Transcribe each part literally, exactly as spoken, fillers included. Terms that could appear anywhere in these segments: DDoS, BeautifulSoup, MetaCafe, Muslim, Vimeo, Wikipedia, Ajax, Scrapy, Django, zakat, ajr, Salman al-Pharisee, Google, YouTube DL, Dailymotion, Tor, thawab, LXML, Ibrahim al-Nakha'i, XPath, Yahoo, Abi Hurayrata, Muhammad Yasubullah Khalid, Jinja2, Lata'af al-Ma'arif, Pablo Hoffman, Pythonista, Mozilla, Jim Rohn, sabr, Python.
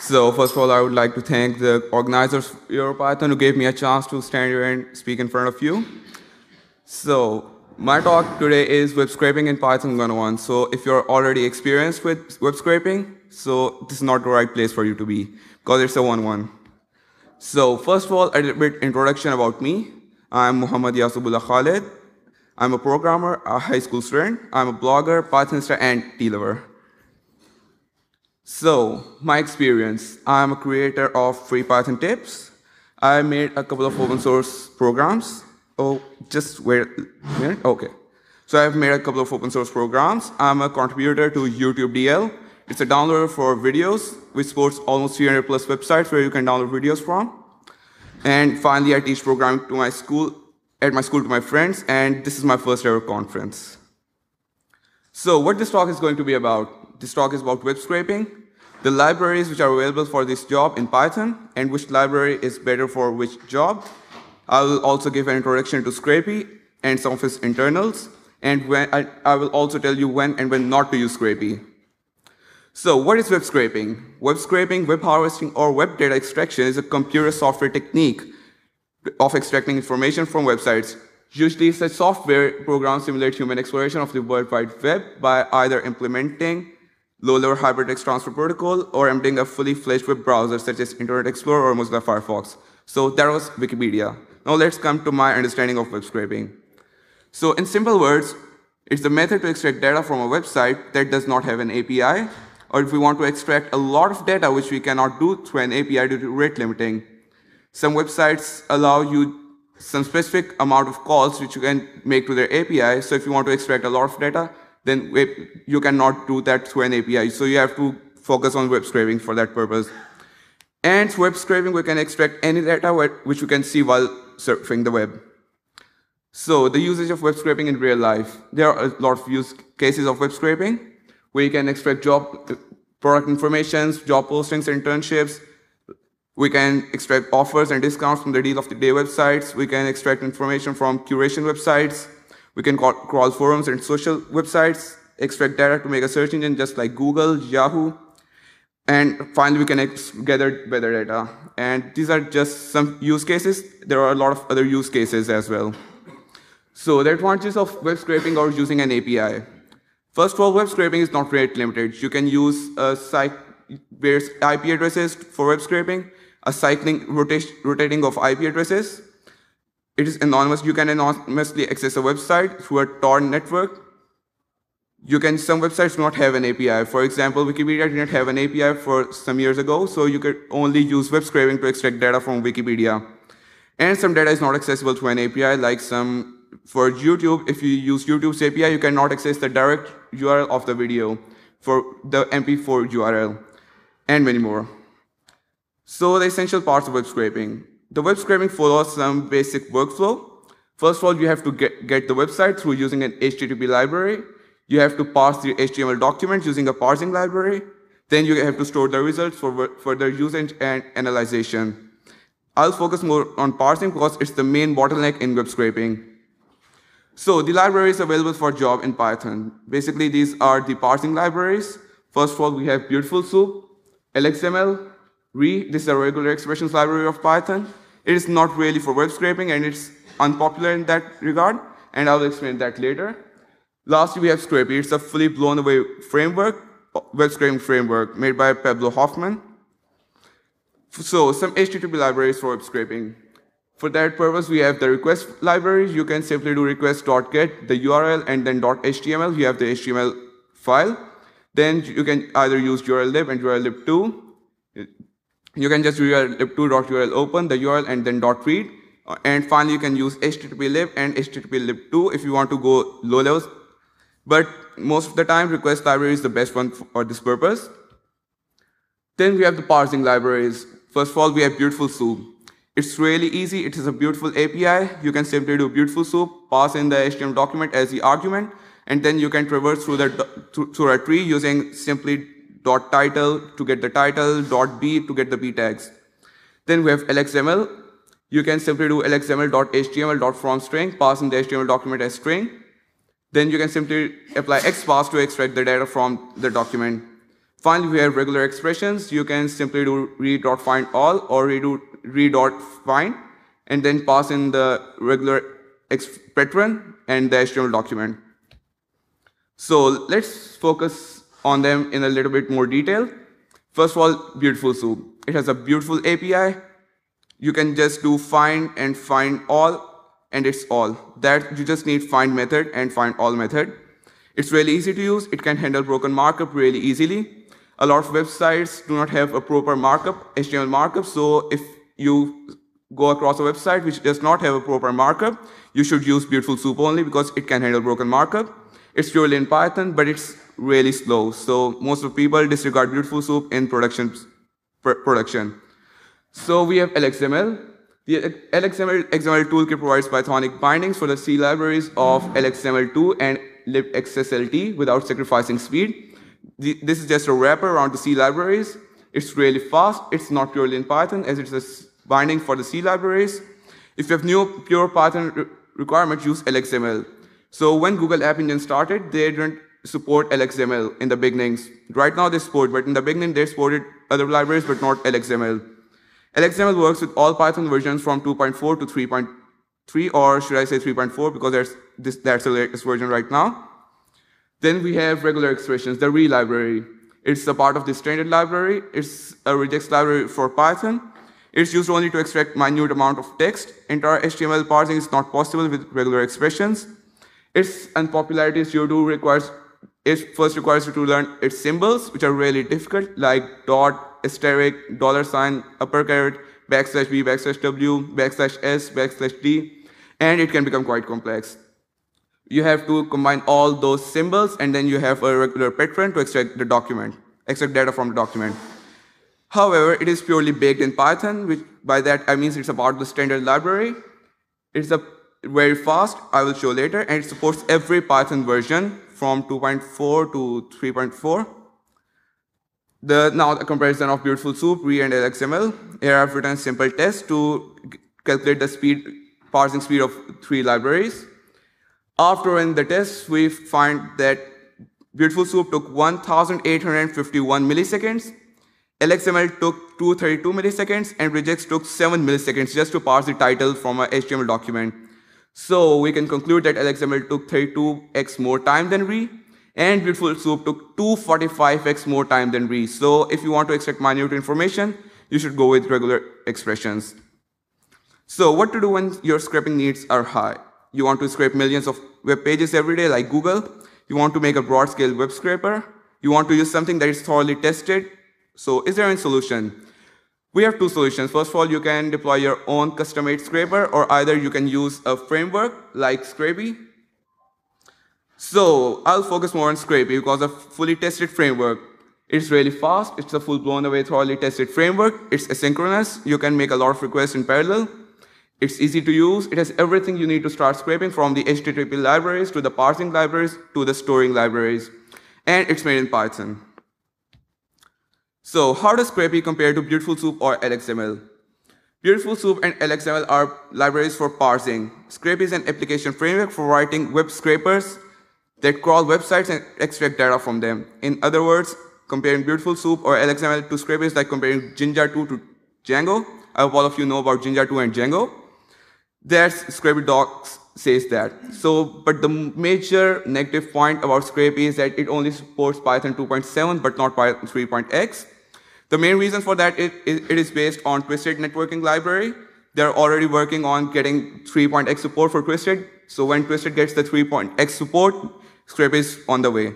So first of all, I would like to thank the organizers of EuroPython who gave me a chance to stand here and speak in front of you. So my talk today is web scraping in Python one oh one. So if you're already experienced with web scraping, so this is not the right place for you to be, because it's a one oh one. So first of all, a little bit introduction about me. I'm Muhammad Yasubullah Khalid. I'm a programmer, a high school student. I'm a blogger, Pythonista, and tea lover. So my experience, I'm a creator of free Python tips. I made a couple of open source programs. Oh, just wait a minute. Okay. So I've made a couple of open source programs. I'm a contributor to YouTube D L. It's a downloader for videos, which supports almost three hundred plus websites where you can download videos from. And finally, I teach programming to my school, at my school to my friends, and this is my first ever conference. So what this talk is going to be about? This talk is about web scraping, the libraries which are available for this job in Python, and which library is better for which job. I will also give an introduction to Scrapy and some of his internals, and when I, I will also tell you when and when not to use Scrapy. So what is web scraping? Web scraping, web harvesting, or web data extraction is a computer software technique of extracting information from websites. Usually such software programs simulate human exploration of the World Wide Web by either implementing low-level hypertext transfer protocol or embedding a fully fledged web browser such as Internet Explorer or Mozilla Firefox. So that was Wikipedia. Now let's come to my understanding of web scraping. So in simple words, it's the method to extract data from a website that does not have an A P I, or if we want to extract a lot of data which we cannot do through an A P I due to rate limiting. Some websites allow you some specific amount of calls which you can make to their A P I, so if you want to extract a lot of data, then you cannot do that through an A P I, so you have to focus on web scraping for that purpose. And through web scraping, we can extract any data which you can see while surfing the web. So the usage of web scraping in real life. There are a lot of use cases of web scraping, where you can extract job product informations, job postings, internships. We can extract offers and discounts from the deal of the day websites. We can extract information from curation websites. We can crawl forums and social websites, extract data to make a search engine just like Google, Yahoo. And finally, we can gather weather data. And these are just some use cases. There are a lot of other use cases as well. So the advantages of web scraping or using an A P I. First of all, web scraping is not rate limited. You can use a site various I P addresses for web scraping, a cycling rotation, rotating of I P addresses. It is anonymous. You can anonymously access a website through a torrent network. You can, some websites do not have an A P I. For example, Wikipedia did not have an A P I for some years ago, so you could only use web scraping to extract data from Wikipedia. And some data is not accessible through an A P I, like some, for YouTube, if you use YouTube's A P I, you cannot access the direct U R L of the video for the M P four U R L, and many more. So the essential parts of web scraping. The web scraping follows some basic workflow. First of all, you have to get, get the website through using an H T T P library. You have to parse the H T M L document using a parsing library. Then you have to store the results for further usage and analyzation. I'll focus more on parsing because it's the main bottleneck in web scraping. So the libraries available for job in Python. Basically, these are the parsing libraries. First of all, we have BeautifulSoup, L X M L, re. This is a regular expressions library of Python. It is not really for web scraping, and it's unpopular in that regard, and I'll explain that later. Lastly, we have Scrapy. It's a fully blown away framework, web scraping framework, made by Pablo Hoffman. So some H T T P libraries for web scraping. For that purpose, we have the request library. You can simply do request dot get, the U R L, and then .html. You have the H T M L file. Then you can either use urllib and urllib two. You can just do urllib two dot url open, the U R L, and then .read. And finally, you can use httplib and httplib two if you want to go low levels. But most of the time, request library is the best one for this purpose. Then we have the parsing libraries. First of all, we have BeautifulSoup. It's really easy. It is a beautiful A P I. You can simply do BeautifulSoup, pass in the H T M L document as the argument, and then you can traverse through, the, through, through a tree using simply .title to get the title, .b to get the b tags. Then we have L X M L. You can simply do L X M L dot H T M L dot from string, pass in the H T M L document as string. Then you can simply apply xparse to extract the data from the document. Finally, we have regular expressions. You can simply do read.findAll or redo read.find and then pass in the regular pattern and the H T M L document. So let's focus on them in a little bit more detail. First of all, BeautifulSoup. It has a beautiful A P I. You can just do find and find all, and it's all. That you just need find method and find all method. It's really easy to use. It can handle broken markup really easily. A lot of websites do not have a proper markup, H T M L markup. So if you go across a website which does not have a proper markup, you should use BeautifulSoup only because it can handle broken markup. It's purely in Python, but it's really slow. So most of people disregard BeautifulSoup in production. Pr production. So we have L X M L. The L X M L, X M L toolkit provides Pythonic bindings for the C libraries of L X M L two and libxslt without sacrificing speed. The, this is just a wrapper around the C libraries. It's really fast. It's not purely in Python as it's a binding for the C libraries. If you have new pure Python re requirement, use L X M L. So when Google App Engine started, they didn't support L X M L in the beginnings. Right now they support, but in the beginning they supported other libraries but not L X M L. L X M L works with all Python versions from two point four to three point three, or should I say three point four, because that's, this, that's the latest version right now. Then we have regular expressions, the re library. It's a part of the standard library. It's a regex library for Python. It's used only to extract minute amount of text. Entire H T M L parsing is not possible with regular expressions. Its unpopularity is you do requires It first requires you to learn its symbols, which are really difficult, like dot, asterisk, dollar sign, upper caret, backslash b, backslash w, backslash s, backslash d, and it can become quite complex. You have to combine all those symbols, and then you have a regular patron to extract the document, extract data from the document. However, it is purely baked in Python, which by that I mean it's a part of the standard library. It's a very fast, I will show later, and it supports every Python version from two point four to three point four. The, now the comparison of BeautifulSoup, re and L X M L. Here I've written a simple test to calculate the speed, parsing speed of three libraries. After running the test, we find that BeautifulSoup took one thousand eight hundred fifty-one milliseconds, L X M L took two hundred thirty-two milliseconds, and regex took seven milliseconds just to parse the title from a H T M L document. So we can conclude that L X M L took thirty-two x more time than re, and BeautifulSoup took two hundred forty-five x more time than re. So if you want to extract minute information, you should go with regular expressions. So what to do when your scraping needs are high? You want to scrape millions of web pages every day like Google. You want to make a broad scale web scraper. You want to use something that is thoroughly tested. So is there any solution? We have two solutions. First of all, you can deploy your own custom-made scraper, or either you can use a framework like Scrapy. So I'll focus more on Scrapy because a fully tested framework. It's really fast. It's a full-blown away, thoroughly tested framework. It's asynchronous. You can make a lot of requests in parallel. It's easy to use. It has everything you need to start scraping, from the H T T P libraries to the parsing libraries to the storing libraries. And it's made in Python. So how does Scrapy compare to BeautifulSoup or L X M L? BeautifulSoup and L X M L are libraries for parsing. Scrapy is an application framework for writing web scrapers that crawl websites and extract data from them. In other words, comparing BeautifulSoup or L X M L to Scrapy is like comparing Jinja two to Django. I hope all of you know about Jinja two and Django. That's Scrapy docs says that. So, but the major negative point about Scrapy is that it only supports Python two point seven but not Python three point x. The main reason for that is it is based on Twisted networking library. They're already working on getting three point x support for Twisted. So when Twisted gets the three point x support, Scrapy is on the way.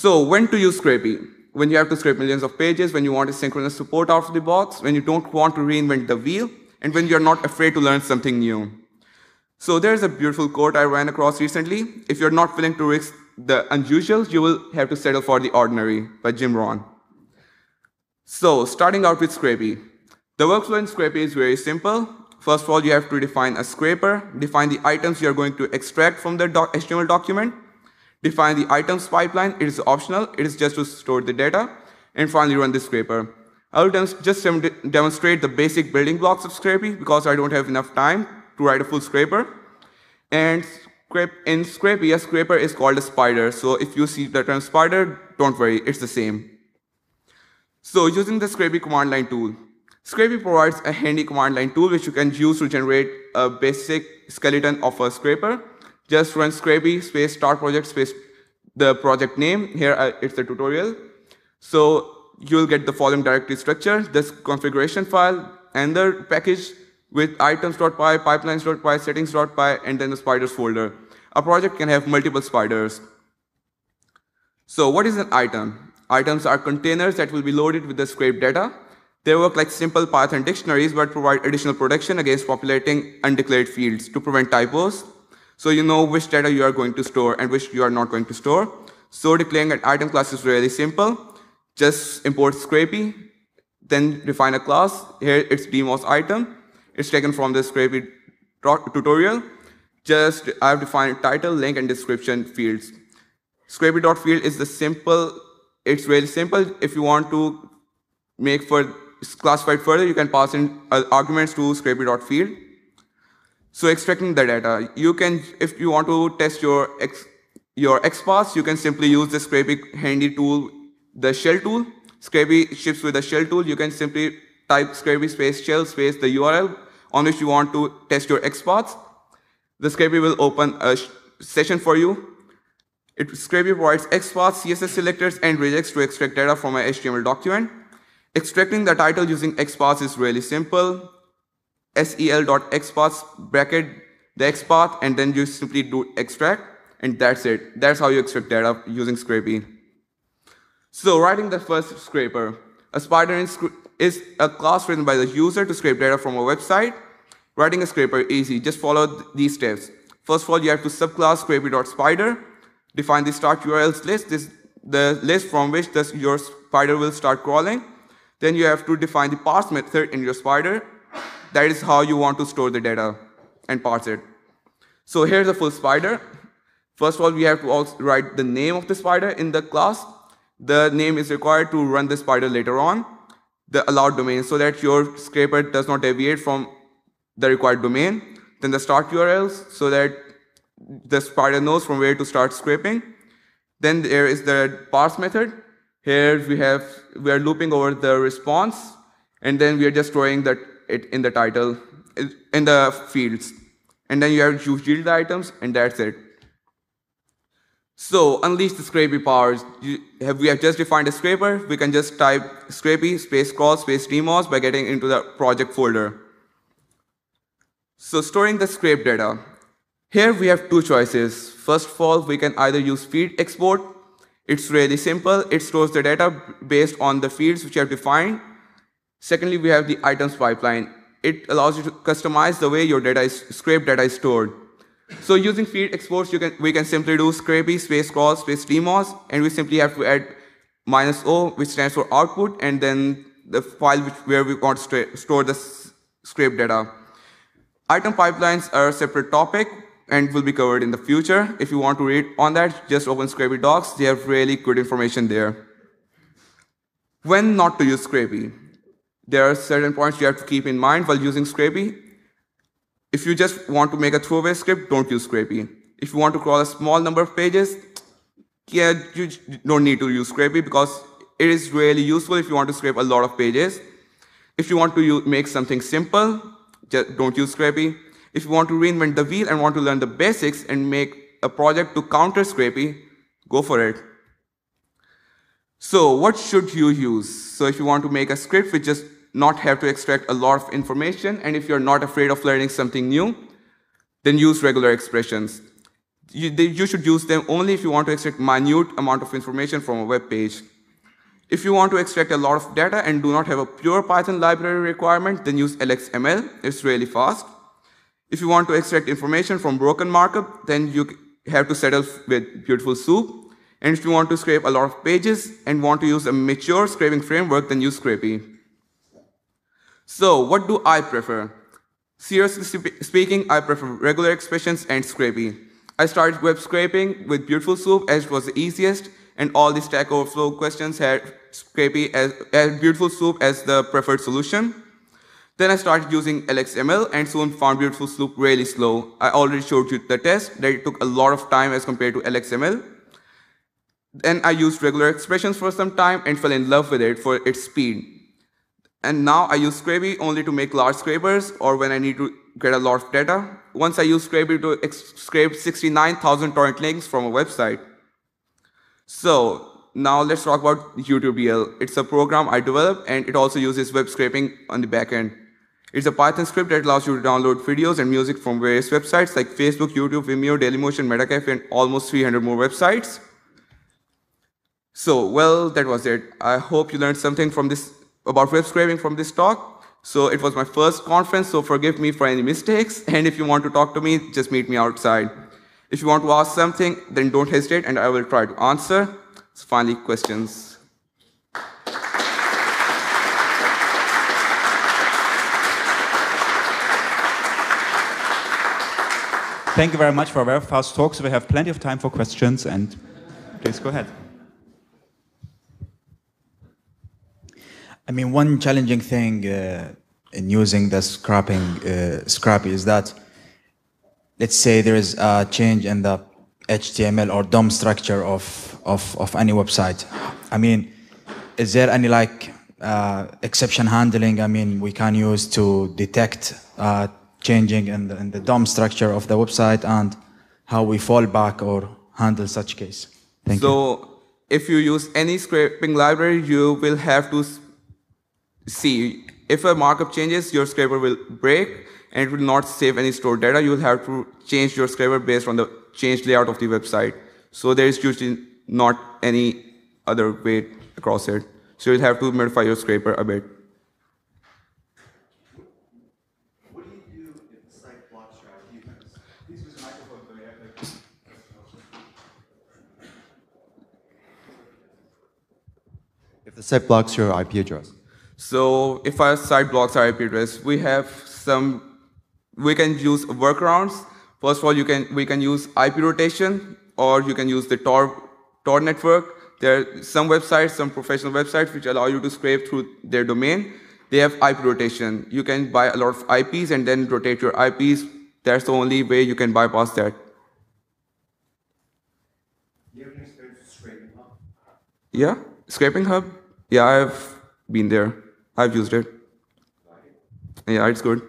So when to use Scrapy? When you have to scrape millions of pages, when you want asynchronous support out of the box, when you don't want to reinvent the wheel, and when you're not afraid to learn something new. So there's a beautiful quote I ran across recently. If you're not willing to risk the unusual, you will have to settle for the ordinary, by Jim Rohn. So, starting out with Scrapy. The workflow in Scrapy is very simple. First of all, you have to define a scraper, define the items you're going to extract from the doc H T M L document, define the items pipeline. It is optional. It is just to store the data, and finally run the scraper. I will just dem demonstrate the basic building blocks of Scrapy because I don't have enough time to write a full scraper. And In Scrapy, a scraper is called a spider. So if you see the term spider, don't worry, it's the same. So using the Scrapy command line tool. Scrapy provides a handy command line tool which you can use to generate a basic skeleton of a scraper. Just run Scrapy space start project space the project name. Here uh, it's a tutorial. So you'll get the following directory structure, this configuration file, and the package with items.py, pipelines.py, settings.py, and then the spiders folder. A project can have multiple spiders. So what is an item? Items are containers that will be loaded with the scraped data. They work like simple Python dictionaries but provide additional protection against populating undeclared fields to prevent typos. So you know which data you are going to store and which you are not going to store. So declaring an item class is really simple. Just import Scrapy, then define a class. Here it's demos item. It's taken from the Scrapy tutorial. Just I have defined title, link, and description fields. Scrapy.field is the simple, it's really simple. If you want to make for classified further, you can pass in uh, arguments to Scrapy.field. So extracting the data. You can, if you want to test your ex, your XPath, you can simply use the Scrapy handy tool, the shell tool. Scrapy ships with the shell tool. You can simply type Scrapy space shell space the U R L on which you want to test your XPaths. The Scrapy will open a session for you. It, Scrapy provides XPaths, C S S selectors, and regex to extract data from an H T M L document. Extracting the title using XPath is really simple. Sel.xpath bracket the XPath, and then you simply do extract, and that's it. That's how you extract data using Scrapy. So writing the first scraper. A spider is a class written by the user to scrape data from a website. Writing a scraper easy. Just follow these steps. First of all, you have to subclass Scrapy.spider. Define the start U R Ls list, this, the list from which this, your spider will start crawling. Then you have to define the parse method in your spider. That is how you want to store the data and parse it. So here's a full spider. First of all, we have to also write the name of the spider in the class. The name is required to run the spider later on. The allowed domain, so that your scraper does not deviate from the required domain. Then the start U R Ls, so that the spider knows from where to start scraping. Then there is the parse method. Here we have, we are looping over the response, and then we are just storing that it in the title, in the fields. And then you have to yield the items, and that's it. So unleash the Scrapy powers. You have, we have just defined a scraper. We can just type Scrapy space crawl space demos by getting into the project folder. So storing the scrape data. Here we have two choices. First of all, we can either use feed export. It's really simple. It stores the data based on the fields which you have defined. Secondly, we have the items pipeline. It allows you to customize the way your data is, scraped data is stored. So using feed exports, you can, we can simply do Scrapy space crawl space demos, and we simply have to add minus O, which stands for output, and then the file which, where we want to store the scraped data. Item pipelines are a separate topic and will be covered in the future. If you want to read on that, just open Scrapy docs. They have really good information there. When not to use Scrapy. There are certain points you have to keep in mind while using Scrapy. If you just want to make a throwaway script, don't use Scrapy. If you want to crawl a small number of pages, yeah, you don't need to use Scrapy because it is really useful if you want to scrape a lot of pages. If you want to make something simple, just don't use Scrapy. If you want to reinvent the wheel and want to learn the basics and make a project to counter Scrapy, go for it. So what should you use? So if you want to make a script which just not have to extract a lot of information, and if you're not afraid of learning something new, then use regular expressions. You, they, you should use them only if you want to extract minute amount of information from a web page. If you want to extract a lot of data and do not have a pure Python library requirement, then use L X M L. It's really fast. If you want to extract information from broken markup, then you have to settle with BeautifulSoup. And if you want to scrape a lot of pages and want to use a mature scraping framework, then use Scrapy. So what do I prefer? Seriously sp speaking, I prefer regular expressions and Scrapy. I started web scraping with BeautifulSoup as it was the easiest, and all the Stack Overflow questions had Scrapy as, as BeautifulSoup as the preferred solution. Then I started using L X M L and soon found BeautifulSoup really slow. I already showed you the test that it took a lot of time as compared to L X M L. Then I used regular expressions for some time and fell in love with it for its speed. And now I use Scrapy only to make large scrapers or when I need to get a lot of data. Once I used Scrapy to scrape sixty-nine thousand torrent links from a website. So now let's talk about YouTube D L. It's a program I developed and it also uses web scraping on the back end. It's a Python script that allows you to download videos and music from various websites like Facebook, YouTube, Vimeo, Dailymotion, MetaCafe, and almost three hundred more websites. So, well, that was it. I hope you learned something from this about web scraping from this talk. So it was my first conference, so forgive me for any mistakes. And if you want to talk to me, just meet me outside. If you want to ask something, then don't hesitate and I will try to answer. So finally, questions. Thank you very much for a very fast talk. So we have plenty of time for questions, and please go ahead. I mean, one challenging thing uh, in using the scraping, uh, Scrapy is that, let's say there is a change in the H T M L or D O M structure of, of, of any website. I mean, is there any like uh, exception handling, I mean, we can use to detect uh, changing in the, in the D O M structure of the website and how we fall back or handle such case? Thank so, you. So if you use any scraping library, you will have to see if a markup changes, your scraper will break and it will not save any stored data. You will have to change your scraper based on the changed layout of the website. So there is usually not any other way across it. So you'll have to modify your scraper a bit. What do you do if the site blocks your I P address? Please use the microphone for the I P. If the site blocks your I P address. So if our site blocks our I P address, we have some, we can use workarounds. First of all, you can, we can use I P rotation, or you can use the Tor, Tor network. There are some websites, some professional websites, which allow you to scrape through their domain. They have I P rotation. You can buy a lot of I Ps and then rotate your I Ps. That's the only way you can bypass that. Do you have any experience with Scraping Hub? Yeah, Scraping Hub. Yeah, I've been there. I've used it. Yeah, it's good.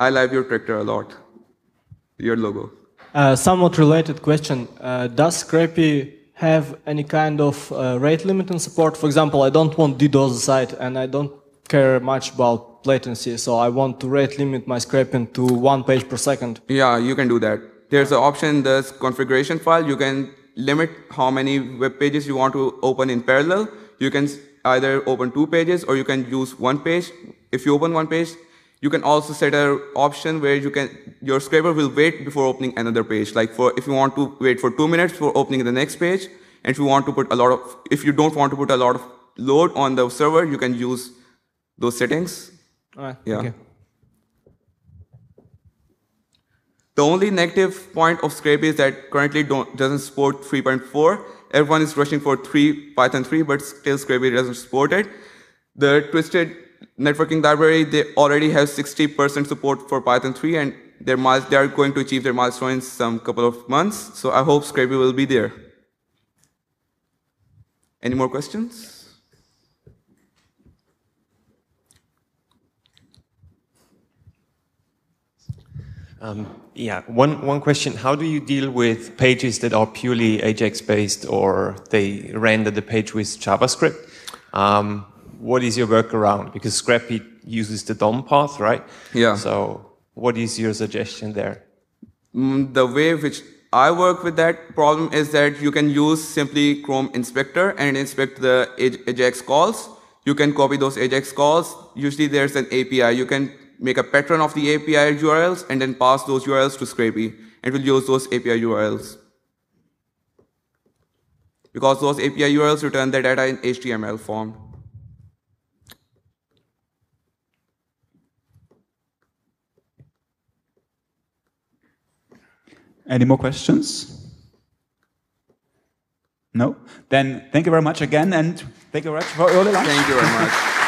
I like your tractor a lot, your logo. Uh, somewhat related question. Uh, does Scrapy have any kind of uh, rate limiting support? For example, I don't want DDoS the site and I don't care much about latency, so I want to rate limit my scraping to one page per second. Yeah, you can do that. There's an option in the configuration file. You can limit how many web pages you want to open in parallel. You can either open two pages or you can use one page. If you open one page, you can also set an option where you can, your scraper will wait before opening another page. Like for, if you want to wait for two minutes for opening the next page, and if you want to put a lot of, if you don't want to put a lot of load on the server, you can use those settings. All right. Yeah. Okay. The only negative point of Scrapy is that currently don't, doesn't support three point four. Everyone is rushing for three, Python three, but still Scrapy doesn't support it. The Twisted networking library, they already have sixty percent support for Python three, and they're they are going to achieve their milestone in some couple of months. So I hope Scrapy will be there. Any more questions? Um, yeah, one, one question. How do you deal with pages that are purely Ajax-based or they render the page with JavaScript? Um, What is your workaround? Because Scrapy uses the D O M path, right? Yeah. So what is your suggestion there? Mm, the way which I work with that problem is that you can use simply Chrome Inspector and inspect the Ajax calls. You can copy those Ajax calls. Usually there's an A P I. You can make a pattern of the A P I U R Ls and then pass those U R Ls to Scrapy. And we'll use those A P I U R Ls. Because those A P I U R Ls return the data in H T M L form. Any more questions? No? Then thank you very much again, and thank you very much for all the lunch. Thank you very much.